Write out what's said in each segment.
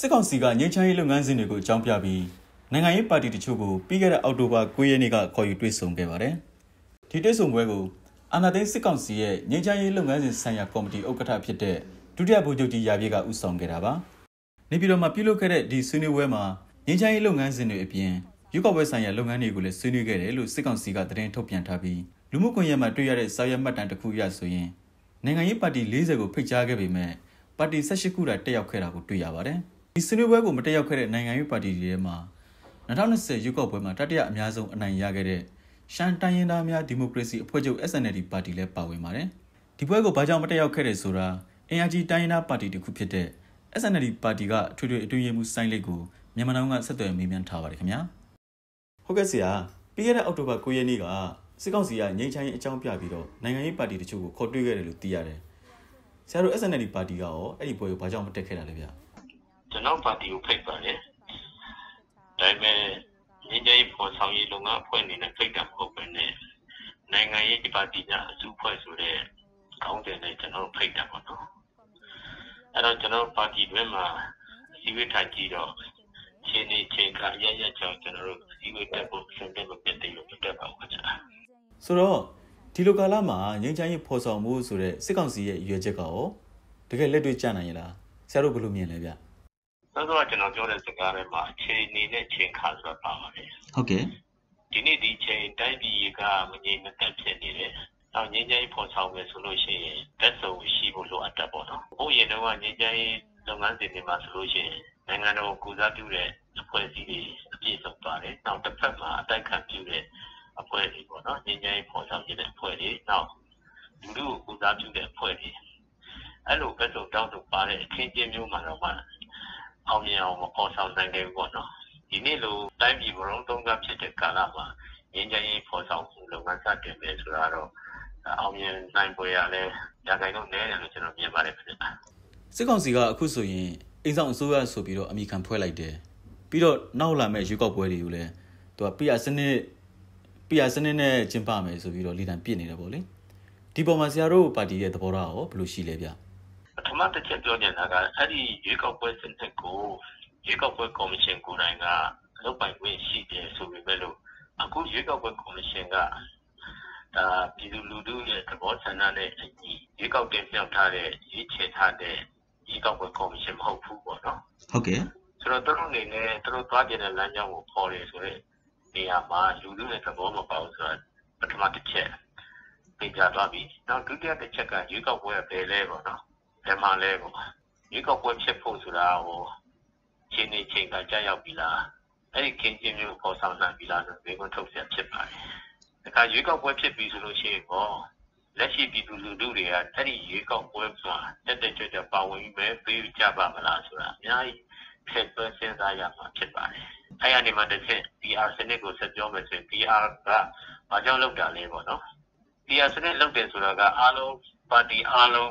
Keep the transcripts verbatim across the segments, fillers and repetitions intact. စစ်ကောင်စီကငြိမ်းချမ်းရေးလုပ်ငန်းစဉ်တွေကိုအကြောင်းပြပြီးနိုင်ငံရေးပါတီတချို့ကိုပြီးခဲ့တဲ့အောက်တိုဘာ၉ရက်နေ့ကခေါ်ယူတွေ့ဆုံခဲ့ပါတယ်။ဒီတွေ့ဆုံပွဲကိုအာဏာသိမ်းစစ်ကောင်စီရဲ့ငြိမ်းချမ်းရေးလုပ်ငန်းစဉ်ဆိုင်ရာကော်မတီဥက္ကဋ္ဌဖြစ်တဲ့ဒုတိယဗိုလ်ချုပ်ကြီးရာပြည့်ကဦးဆောင်ခဲ့တာပါ။နေပြည်တော်မှာပြုလုပ်ခဲ့တဲ့ဒီဆွေးနွေးပွဲမှာငြိမ်းချမ်းရေးလုပ်ငန်းစဉ်တွေအပြင်ရုပ်ကဝယ်ဆိုင်ရာလုပ်ငန်းတွေကိုလည်းဆွေးနွေးခဲ့တယ်လို့စစ်ကောင်စီကသတင်းထုတ်ပြန်ထားပြီးလူမှုကွန်ရက်မှာတွေ့ရတဲ့စာရွက်မှတ်တမ်းတစ်ခုရဆိုရင်နိုင်ငံရေးပါတီ၄၀ကိုဖိတ်ကြားခဲ့ပေမဲ့ပါတီ၁၈ခုသာတက်ရောက်ခဲ့တာကိုတွေ့ရပါတယ်။ဒီဆွေးနွေးပွဲကိုမတက်ရောက်ခဲ့တဲ့နိုင်ငံရေးပါတီတွေထဲမှာ၂၀၂၀ရွေးကောက်ပွဲမှာတတိယအများဆုံးအနိုင်ရခဲ့တဲ့ရှမ်းတိုင်းရင်းသားများဒီမိုကရေစီအဖွဲ့ချုပ် S N L D ပါတီလည်းပါဝင်ပါတယ်။ဒီပွဲကိုဘာကြောင့်မတက်ရောက်ခဲ့တယ်ဆိုတာအင်အားကြီးတိုင်းရင်းသားပါတီတစ်ခုဖြစ်တဲ့ S N L D ပါတီကအထွေထွေအတွင်းရေးမှူးစိုင်းလိတ်ကိုမြန်မာနိုင်ငံကဆက်သွယ်မေးမြန်းထားပါတယ်ခင်ဗျာ။ဟုတ်ကဲ့ဆရာပြီးခဲ့တဲ့အောက်တိုဘာ၉ရက်နေ့ကစစ်ကောင်စီကငြိမ်းချမ်းရေးအကြောင်းပြပြီးတော့နိုင်ငံရေးပါတီတချို့ကိုခေါ်တွေ့ခဲ့တယ်လို့သိရတယ်။ဆရာတို့ S N L D ပါတီကရောအဲ့ဒီပွဲကိုဘာကြောင့်မတက်ခဲ့တာလဲဗျ။ကျွန်တော်ပါတီကိုဖိတ်ပါတယ်။ဒါပေမဲ့ငြိမ်းချမ်းရေးပေါ်ဆောင်ရေးလုပ်ငန်းအဖွဲ့အနေနဲ့ဖိတ်တာမဟုတ်ဘဲနဲ့နိုင်ငံရေးပါတီများအစုအဖွဲ့ဆိုတဲ့ကောင်းတဲ့နဲ့ကျွန်တော်ဖိတ်တာပေါ့နော်။အဲ့တော့ကျွန်တော်ပါတီတွင်းမှာအစည်းအဝေးထိုင်ကြည့်တော့ချင်းနေချင်းကရရချောင်းကျွန်တော်တို့အစည်းအဝေးတက်ဖို့ဆင်ပြေလို့ပြင်တယ်လို့တက်ပါဦးခင်ဗျာ။ဆိုတော့ဒီလိုကာလမှာငြိမ်းချမ်းရေးဖော်ဆောင်မှုဆိုတဲ့စစ်ကောင်စီရဲ့ရွေးချယ်ကရောတကယ်လက်တွေ့ကျနိုင်ရလားဆရာတို့ဘယ်လိုမြင်လဲဗျဆိုတော့ကျွန်တော်ပြောတဲ့စကားထဲမှာအချိန်နေနဲ့ချိန်ခါဆိုတာပါပါတယ်ဟုတ်ကဲ့ဒီနေ့ဒီချိန်တိုင်းပြည်ကမငြိမ်မသက်ဖြစ်နေတယ်နောက်ငြိမ်းချမ်းရေးဖော်ဆောင်မယ်ဆိုလို့ရှိရင်တက်ဆုံရှိဖို့လိုအပ်တာပေါ့နော်ဟုတ်ရင်တော့ငြိမ်းချမ်းရေးလုပ်ငန်းစဉ်တွေမှာဆိုလို့ရှိရင်နိုင်ငံတော်ကိုကူစားပြုတဲ့အဖွဲ့အစည်းတွေအပြည့်စုံပါတယ်နောက်တစ်ဖက်မှာအတိုက်ခံပြုတဲ့အဖွဲ့တွေပေါ့နော်ငြိမ်းချမ်းရေးပေါ်ဆောင်တဲ့အဖွဲ့တွေနောက်လူလူကိုကူစားပြုတဲ့အဖွဲ့တွေအဲ့လိုပဲဆိုတောင်းဆိုပါတဲ့အခင်းကျင်းမျိုးမှာတော့မှအောင်မြင်အောင်မပေါ်ဆောင်နိုင်ခဲ့ဘူးပေါ့နော်ဒီနေ့လိုတိုင်းပြည်ဘုံသုံးကဖြစ်တဲ့ကာလမှာငြိမ်းချမ်းရေးပေါ်ဆောင်မှုလုပ်ငန်းစတင်မယ်ဆိုတော့အောင်မြင်နိုင်ပွဲရလဲရခိုင်တော့နည်းတယ်လို့ကျွန်တော်မြင်ပါတယ်ဖြစ်တာစစ်ကောင်စီကအခုဆိုရင်အိမ်ဆောင်အစိုးရဆိုပြီးတော့အမိခံဖွဲ့လိုက်တယ်ပြီးတော့နောက်လာမဲ့ရွေးကောက်ပွဲတွေကိုလည်းသူကပြည်အစနစ်ပြာစနစ်နဲ့ကျင်းပမယ်ဆိုပြီးတော့လေ့လာပြည့်နေတယ်ပေါ့လေဒီပေါ်မှာဆရာတို့ပါတီရဲ့သဘောထားရောဘယ်လိုရှိလဲဗျပထမတစ်ချက်ပြောချင်တာကအဲ့ဒီရွေးကောက်ပွဲစနစ်ကိုရွေးကောက်ပွဲကော်မရှင်ကိုယ်တိုင်ကလုပ်ပိုင်ခွင့်ရှိတယ်ဆိုပေမဲ့လို့အခုရွေးကောက်ပွဲကော်မရှင်ကဒါပြည်သူလူထုရဲ့သဘောဆန္ဒနဲ့အညီရွေးကောက်တင်ပြထားတဲ့ရွေးချယ်ထားတဲ့ရွေးကောက်ပွဲကော်မရှင်မဟုတ်ဘူးပေါ့နော်ဟုတ်ကဲ့ဆိုတော့သူတို့အနေနဲ့သူတို့သွားကြတဲ့လမ်းကြောင်းကိုပေါ်တယ်ဆိုတော့နေရာမှာလူလူနဲ့သဘောမပေါက်ဆိုတော့ပထမတစ်ချက်ပြင်ကြသွားပြီနောက်ဒုတိယတစ်ချက်ကရွေးကောက်ပွဲပဲလဲပေါ့နော်ဘယ်မှာလဲပေါ့ရွေးကောက်ပွဲဖြစ်ဖို့ဆိုတာဟိုချိန်နေချိန်ကကြာရောက်ပြီလားအဲ့ဒီခင်ချင်းမျိုးပေါ်ဆောင်နိုင်ပြီလားဆိုပြီးတော့ထုတ်ပြန်ဖြစ်ပါတယ်ဒါကရွေးကောက်ပွဲဖြစ်ပြီဆိုလို့ရှိရင်ပေါ့လက်ရှိပြည်သူလူထုတွေကအဲ့ဒီရွေးကောက်ပွဲမှာတက်တက်ကြွကြွပါဝင်ပဲပေးကြပါမလားဆိုတာအများကြီးဖြစ်ပေါ်စဉ်းစားရမှာဖြစ်ပါတယ်အဲ့ရနေမှာတစ်ချက် P R စနစ်ကိုဆက်ပြောမယ်ဆိုရင် P R ကဘာကြောင့်လောက်တာလဲပေါ့နော် P R စနစ်လောက်တယ်ဆိုတာကအားလုံးပါတီအားလုံး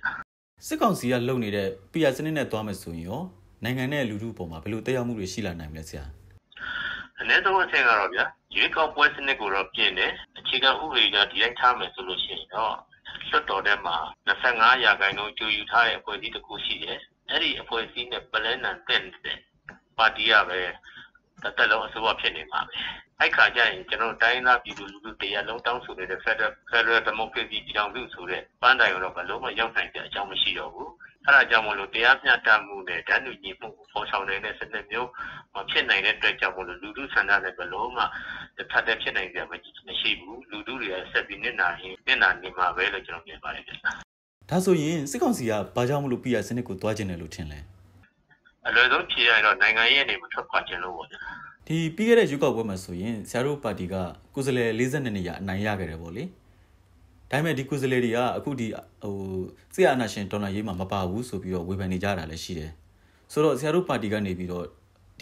စ်ကောင်စီကလုပ်နေတဲ့ P R စနစ်နဲ့တွားမယ်ဆိုရင်ရောနိုင်ငံနဲ့လူထုပေါ်မှာဘယ်လိုတက်ရောက်မှုတွေရှိလာနိုင်မလဲဆရာအနေတော့အချက်ကတော့ဗျာရွေးကောက်ပွဲစနစ်ကိုတော့ပြင်တယ်အခြေခံဥပဒေကဒီလိုက်ထားမယ်ဆိုလို့ရှိရင်တော့လွှတ်တော်ထဲမှာ၂၅ရာခိုင်နှုန်းကြိုယူထားတဲ့အဖွဲ့အစည်းတစ်ခုရှိတယ်အဲ့ဒီအဖွဲ့အစည်းနဲ့ပလဲနံတက်တဲ့ ပါတီကပဲတက်လုံးအစိုးရဖြစ်နေမှာပဲအဲ့ခါကျရင်ကျွန်တော်တိုင်းသားပြည်သူလူထုတရားလုံးတောင်းဆိုနေတဲ့ Federal Federal Democracy ပြည်ထောင်စုဆိုတဲ့ပန်းတိုင်ကတော့ဘလုံးမရောက်နိုင်တဲ့အကြောင်းမရှိတော့ဘူးအဲ့ဒါကြောင့်မလို့တရားမျှတမှုနဲ့ဓာတ်လူညီမှုကိုဖော်ဆောင်နေတဲ့စနစ်မျိုးမဖြစ်နိုင်တဲ့အတွက်ကြောင့်မလို့လူထုဆန္ဒနဲ့ဘလုံးမှတစ်ဖက်တည်းဖြစ်နိုင်ကြမရှိဘူးလူထုတွေကဆက်ပြီးနေနိုင်ရင်နေနေမှာပဲလို့ကျွန်တော်မြင်ပါတယ်ဗျာဒါဆိုရင်စစ်ကောင်စီကဘာကြောင့်မလို့ပြည်ရစနစ်ကိုတွားကျင်တယ်လို့ထင်လဲအလွယ်ဆုံးဖြေရရင်တော့နိုင်ငံရေးအနေနဲ့ထွက်ခွာခြင်းလို့ပေါ့။ဒီပြီးခဲ့တဲ့ရွေးကောက်ပွဲမှာဆိုရင်ဆရာတို့ပါတီကကိုယ်စားလှယ်၄၂နေရာအနိုင်ရခဲ့တယ်ပေါ့လေ။ဒါပေမဲ့ဒီကိုယ်စားလှယ်တွေကအခုဒီဟိုဆရာအနာရှင်ဒေါ်လာရေးမှာမပါဘူးဆိုပြီးတော့ဝေဖန်နေကြတာလည်းရှိတယ်။ဆိုတော့ဆရာတို့ပါတီကနေပြီးတော့ဒ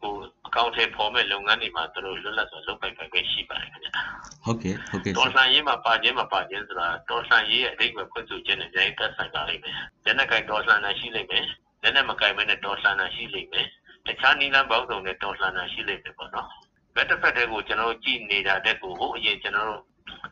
ဟိုအကောင့်ထဲပေါ်မဲ့လုပ်ငန်းတွေမှာတို့လွတ်လပ်စွာလောက်ကိုင်ပိုင်ခွင့်ရှိပါတယ်ခင်ဗျာ။ဟုတ်ကဲ့ဟုတ်ကဲ့။တော်ဆန်ရေးမှာပါခြင်းမပါခြင်းဆိုတာတော်ဆန်ရေးရဲ့အဓိပ္ပာယ်ဖွင့်ဆိုခြင်းနဲ့အများကြီးသက်ဆိုင်ပါလိမ့်မယ်။လက်နက်ကင်တော်ဆန်တာရှိလိမ့်မယ်။လက်နက်မကင်ဘဲနဲ့တော်ဆန်တာရှိလိမ့်မယ်။တခြားနီလန်းပေါင်းစုံနဲ့တော်လှန်တာရှိလိမ့်မယ်ပေါ့နော်။ဘက်တစ်ဖက်တည်းကိုကျွန်တော်ကြည့်နေတာတဲ့ကိုဟိုအရင်ကျွန်တော်တို့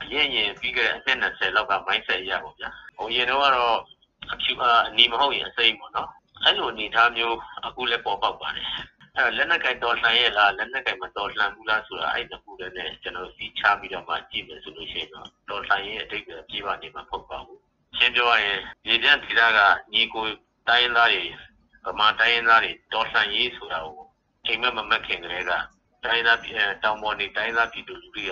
အရင်ရင်ပြီးခဲ့တဲ့အနှစ်၂၀လောက်က mindset ရပါဗျာ။ဟိုရင်တော့ကတော့အဖြူအနီမဟုတ်ရင်အစိမ့်ပေါ့နော်။အဲ့လိုအနေထားမျိုးအခုလည်းပေါ်ပေါက်ပါတယ်။အဲ့လက်နက်ကင်တော်လှန်ရဲ့လားလက်နက်ကင်မတော်လှန်ဘူးလားဆိုတာအဲ့တစ်ခုတည်းနဲ့ကျွန်တော်စီးချပြီးတော့မှကြည့်မယ်ဆိုလို့ရှိရင်တော့တော်လှန်ရဲ့အတိတ်ကပြေးပါနေမှာမဟုတ်ပါဘူး။ရှင်းပြောရရင်ရေပြန်ဒေသကညီကိုတိုင်းသားတွေဗမာတိုင်းရင်းသားတွေတော်ဆန်ရေးဆိုတာကိုအိမ်မက်မမက်ခင်ကလေးကတိုင်းသားတောင်ပေါ်နေတိုင်းသားပြည်သူလူထုက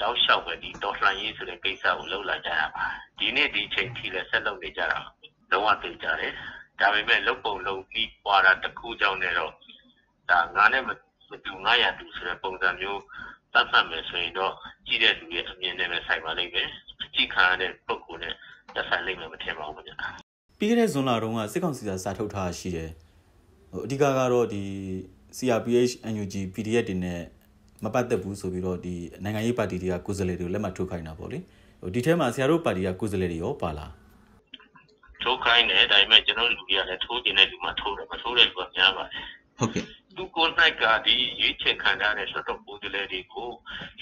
တောက်လျှောက်ပဲဒီတော်ဆန်ရေးဆိုတဲ့ကိစ္စကိုလှုပ်လာကြတာပါဒီနေ့ဒီချိန်ထိလည်းဆက်လုပ်နေကြတာလုံးဝသိကြတယ်ဒါပေမဲ့လုပ်ပုံလုပ်ပြီးပွာတာတစ်ခုကြောင့်လည်းတော့ဒါငါနဲ့မတူငါရတူဆိုတဲ့ပုံစံမျိုးသတ်မှတ်မယ်ဆိုရင်တော့ကြီးတဲ့လူရဲ့အမြင်နဲ့ပဲဆိုင်ပါလိမ့်မယ်အကြည့်ခံရတဲ့ပုံကိုလည်းသက်ဆိုင်လိမ့်မယ်မထင်ပါဘူးခင်ဗျာပြီးခဲ့တဲ့ဇွန်လတုန်းကစစ်ကောင်စီစာစာထုတ်ထားရှိတယ်ဟိုအဓိကကတော့ဒီ C R P H N U G P D F တွေနဲ့မပတ်သက်ဘူးဆိုပြီးတော့ဒီနိုင်ငံရေးပါတီတွေကကိုယ်စားလှယ်တွေလက်မှတ်ထိုးခိုင်းတာပေါ့လေဟိုဒီထဲမှာဆရာတို့ပါတီကကိုယ်စားလှယ်တွေရောပါလားထိုးခိုင်းတယ်ဒါပေမဲ့ကျွန်တော်လူကြီးကလည်းထိုးတင်တဲ့လူမှထိုးတယ်မထိုးတဲ့လူကများပါတယ်ဟုတ်ကဲ့သူကိုယ်တိုင်ကဒီရွေးချယ်ခံရတဲ့လွှတ်တော်ကိုယ်စားလှယ်တွေကို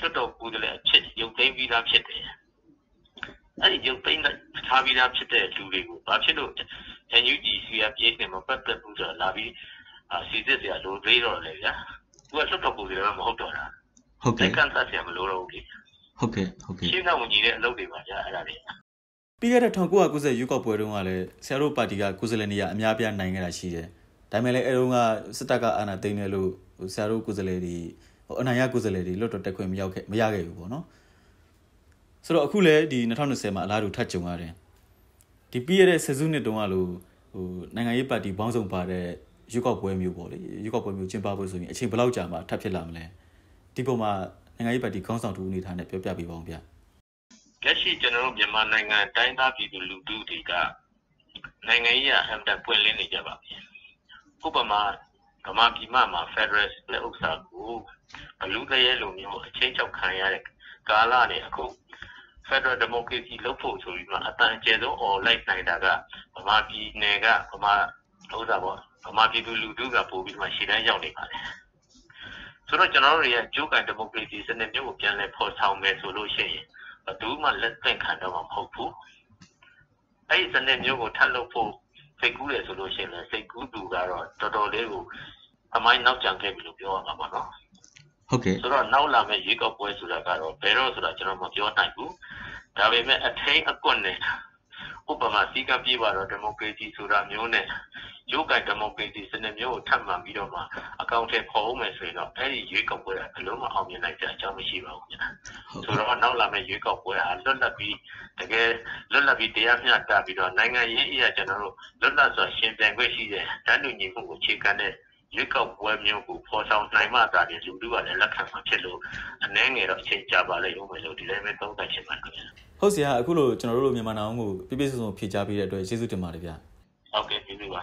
လွှတ်တော်ကိုယ်စားလှယ်အဖြစ်ရုပ်သိမ်းပြီးသားဖြစ်တယ်အဲ့ဒီရုပ်သိမ်းထားပြီးသားဖြစ်တဲ့လူတွေကိုဘာဖြစ်လို့ N U G ကပြည်နယ်မှာပတ်သက်မှုတော့လာပြီးစီစစ်စရာလိုသေးတော့လေဗျာသူကလွတ်တော်ကိုယ်စားလှယ်မဟုတ်တော့တာဟုတ်ကဲ့ကန်စားစရာမလိုတော့ဘူးလေဟုတ်ကဲ့ဟုတ်ကဲ့ရှင်းတော့ဝင်ကြီးတဲ့အလုပ်တွေပါကြာအဲ့ဒါတွေပြီးခဲ့တဲ့၁၉၉၀ရွေးကောက်ပွဲတုန်းကလည်းဆရာတို့ပါတီကကိုယ်စားလှယ်နေရအများပြားနိုင်ခဲ့တာရှိတယ်ဒါပေမဲ့လည်းအဲတုန်းကစစ်တပ်ကအာဏာသိမ်းတယ်လို့ဆရာတို့ကိုယ်စားလှယ်တွေဟိုအနိုင်ရကိုယ်စားလှယ်တွေလွတ်တော်တက်ခွင့်မရောက်ခဲ့မရခဲ့ဘူးပေါ့နော်ဆိုတော့အခုလည်းဒီ၂၀၂၀မှာအလားတူထပ်ကြုံရတယ်ဒီပြီးရတဲ့ဆယ်စုနှစ်တုန်းကလို့ဟိုနိုင်ငံရေးပါတီပေါင်းစုံပါတဲ့ရွေးကောက်ပွဲမျိုးပေါ့လေရွေးကောက်ပွဲမျိုးကျင်းပဖို့ဆိုရင်အချိန်ဘယ်လောက်ကြာမှထပ်ဖြစ်လာမလဲဒီပုံမှာနိုင်ငံရေးပါတီခေါင်းဆောင်တူအနေထားနဲ့ပြောပြပေးပါဦးဗျလက်ရှိကျွန်တော်တို့မြန်မာနိုင်ငံတိုင်းသားပြည်သူလူထုတွေကနိုင်ငံရေးအဟံတက်ပွင့်လင်းနေကြပါပြီဥပမာဗမာပြည်မှာ Federal လက်ဥစ္စာကိုဘလူးကရဲလိုမျိုးအချိန်ချောက်ခံရတဲ့ကာလနဲ့အခုFederal Democracy လုပ်ဖို့ဆိုပြီးမှအတန်ကျဲဆုံး online နိုင်တာကဗမာပြည်နယ်ကဗမာဥစ္စာပေါ့ဗမာပြည်သူလူထုကပို့ပြီးမှရှေ့တန်းရောက်နေပါတယ်ဆိုတော့ကျွန်တော်တို့ရဲ့ကျိုးကန် Democracy စနစ်မျိုးကိုပြန်လဲဖော်ဆောင်မယ်ဆိုလို့ရှိရင်ဘယ်သူမှလက်သင့်ခံတော့မှာမဟုတ်ဘူးအဲ့ဒီစနစ်မျိုးကိုထပ်လုပ်ဖို့စိတ်ကူးတယ်ဆိုလို့ရှိရင်စိတ်ကူးသူကတော့တော်တော်လေးကိုအမိုင်းနောက်ကျန်ခဲ့ပြီလို့ပြောရမှာပေါ့နော်ဟုတ်ကဲ့ဆိုတော့နောက်လာမဲ့ရေကောက်ပွဲဆိုတာကတော့ဘယ်တော့ဆိုတာကျွန်တော်မပြောနိုင်ဘူးဒါပေမဲ့အထိန်အကွက်နဲ့ဥပမာစီကပြေးပါတော့ဒီမိုကရေစီဆိုတာမျိုးနဲ့ရုပ်ကဒီမိုကရေစီစနစ်မျိုးကိုထပ်မှန်ပြီးတော့မှအကောင့်ထဲပေါ်အောင်မယ်ဆိုရင်တော့အဲ့ဒီရေကောက်ပွဲကဘယ်လိုမှအောင်မြင်နိုင်ကြအကြောင်းမရှိပါဘူးခင်ဗျာဆိုတော့နောက်လာမဲ့ရေကောက်ပွဲဟာလွတ်လပ်ပြီးတကယ်လွတ်လပ်ပြီးတရားမျှတပြီးတော့နိုင်ငံရေးအရာကျွန်တော်တို့လွတ်လပ်စွာရှင်ပြိုင်ခွင့်ရှိတဲ့တန်းတူညီမှုကိုအခြေခံတဲ့ရွေးကောက်ပွဲမျိုးကိုဖော်ဆောင်နိုင်မှသာပြည်သူတို့ကလည်းလက်ခံမှာဖြစ်လို့အနည်းငယ်တော့အချိန်ကြာပါလိမ့်ဦးမယ်လို့ဒီလိုပဲသုံးသပ်ချင်ပါခင်ဗျာဟုတ်ဆရာအခုလို့ကျွန်တော်တို့လိုမြန်မာနိုင်ငံကိုပြည့်ပြည့်စုံစုံဖြည့်ချပေးတဲ့အတွက်ကျေးဇူးတင်ပါတယ်ဗျာဟုတ်ကဲ့ကျေးဇူးပါ